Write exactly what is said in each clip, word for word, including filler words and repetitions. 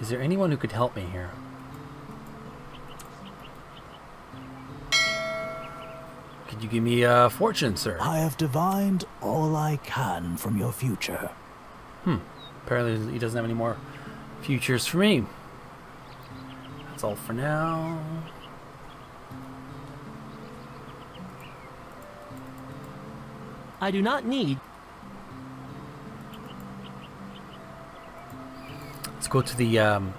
Is there anyone who could help me here? Could you give me a fortune, sir? I have divined all I can from your future. Hmm. Apparently he doesn't have any more futures for me. That's all for now. I do not need... Let's go to the, um...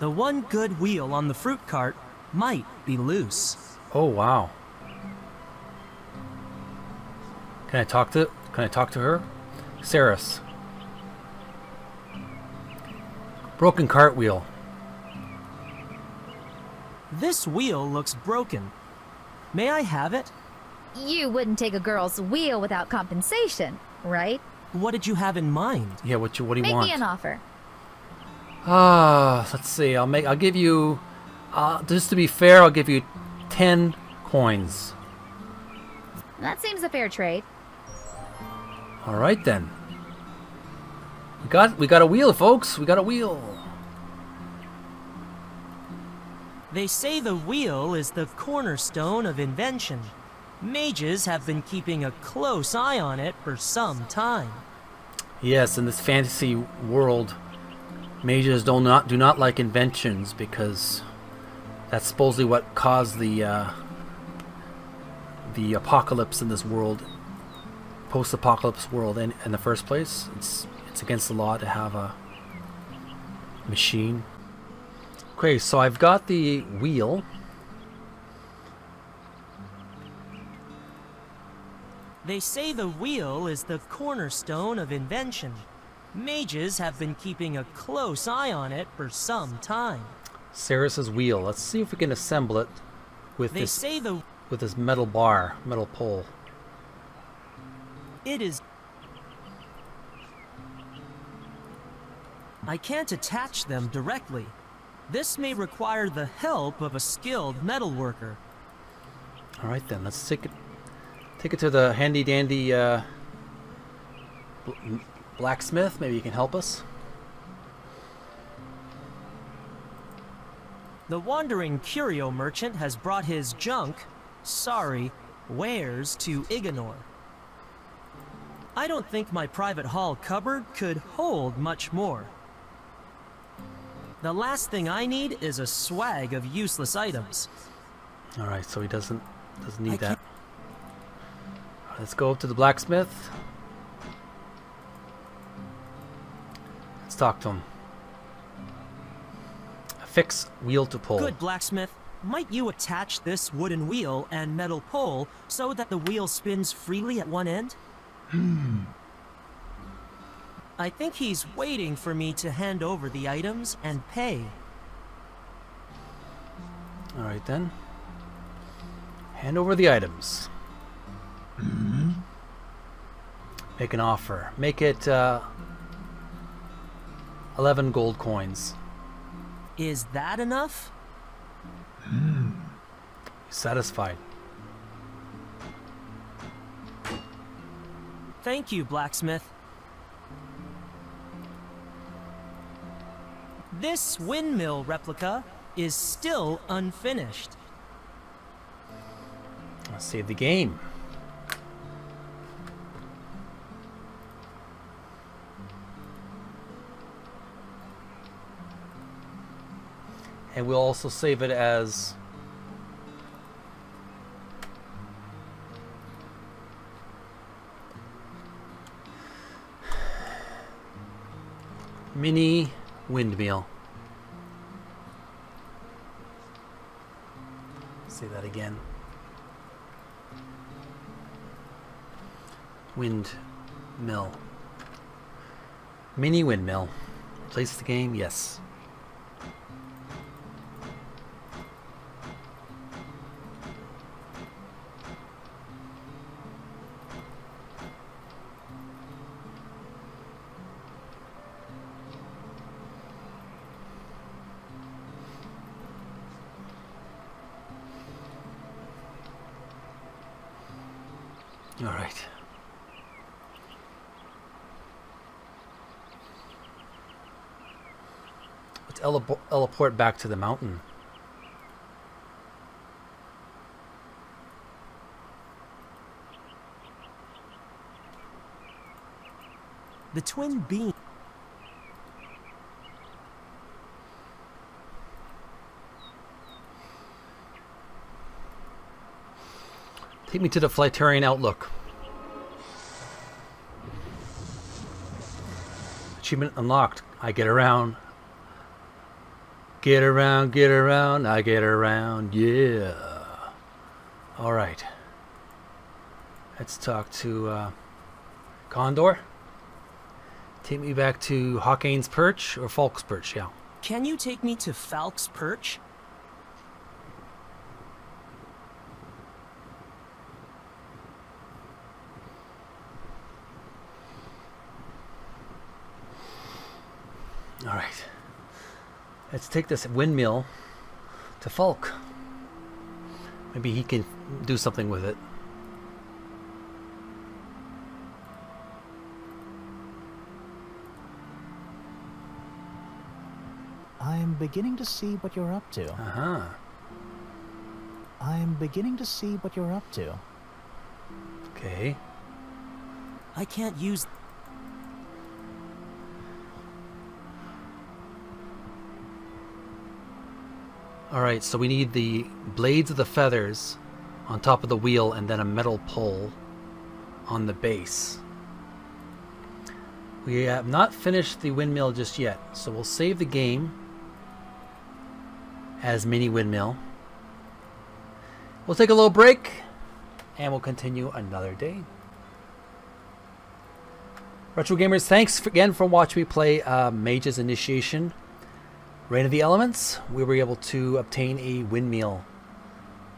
the one good wheel on the fruit cart might be loose. Oh, wow. Can I talk to... Can I talk to her? Saris. Broken cartwheel. This wheel looks broken. May I have it? You wouldn't take a girl's wheel without compensation, right? What did you have in mind? Yeah, what you what do you want? Make me an offer. Ah, uh, let's see. I'll make. I'll give you. Uh, just to be fair, I'll give you ten coins. That seems a fair trade. All right then. We got we got a wheel, folks. We got a wheel. They say the wheel is the cornerstone of invention. Mages have been keeping a close eye on it for some time. Yes, in this fantasy world, mages do not do not like inventions because that's supposedly what caused the uh, the apocalypse in this world, post-apocalypse world, in in the first place. It's it's against the law to have a machine. Okay, so I've got the wheel. They say the wheel is the cornerstone of invention. Mages have been keeping a close eye on it for some time. Saris's wheel. Let's see if we can assemble it with they this say the with this metal bar, metal pole. It is. I can't attach them directly. This may require the help of a skilled metalworker. All right then, let's take it. Take it to the handy dandy uh, bl blacksmith. Maybe he can help us. The wandering curio merchant has brought his junk, sorry, wares to Iganor. I don't think my private hall cupboard could hold much more. The last thing I need is a swag of useless items. All right, so he doesn't doesn't need that. Let's go up to the blacksmith. Let's talk to him. Fix wheel to pole. Good blacksmith, might you attach this wooden wheel and metal pole so that the wheel spins freely at one end? Hmm. I think he's waiting for me to hand over the items and pay. Alright then. Hand over the items. Mm-hmm. Make an offer. Make it uh, eleven gold coins. Is that enough? Hmm. Satisfied. Thank you, blacksmith. This windmill replica is still unfinished. Let's save the game. And we'll also save it as mini windmill. Say that again. Windmill. Mini windmill. Place the game, yes. All right. Let's heliport back to the mountain. The twin beam. Take me to the Flytarian Outlook. Achievement unlocked. I get around. Get around, get around, I get around. Yeah. All right. Let's talk to uh, Condor. Take me back to Hawkin's Perch or Falk's Perch, yeah. Can you take me to Falk's Perch? Alright, let's take this windmill to Falk. Maybe he can do something with it. I'm beginning to see what you're up to. Uh-huh. I'm beginning to see what you're up to. Okay. I can't use... Alright, so we need the blades of the feathers on top of the wheel and then a metal pole on the base. We have not finished the windmill just yet, so we'll save the game as mini windmill. We'll take a little break and we'll continue another day. Retro Gamers, thanks again for watching me play uh, Mage's Initiation. Reign of the Elements, we were able to obtain a windmill.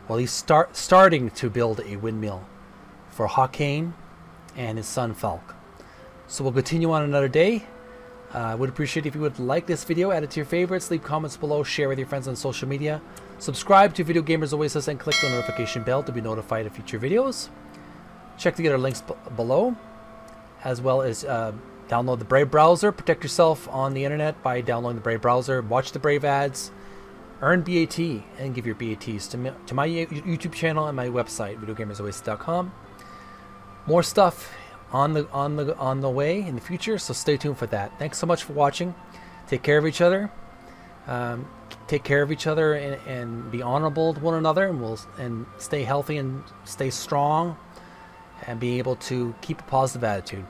Well, he's start, starting to build a windmill for Hawkane and his son Falk. So we'll continue on another day. I uh, would appreciate if you would like this video, add it to your favorites, leave comments below, share with your friends on social media, subscribe to Video Gamers Oasis, and click the notification bell to be notified of future videos. Check the other links b below, as well as... Uh, Download the Brave browser. Protect yourself on the internet by downloading the Brave browser. Watch the Brave ads. Earn B A T and give your B A Ts to, to my YouTube channel and my website, video gamers oasis dot com. More stuff on the on the on the way in the future, so stay tuned for that. Thanks so much for watching. Take care of each other. Um, take care of each other and, and be honorable to one another, and we'll and stay healthy and stay strong, and be able to keep a positive attitude.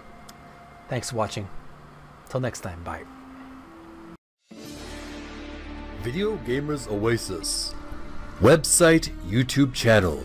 Thanks for watching. Till next time, bye. Video Gamers Oasis. Website, YouTube channel.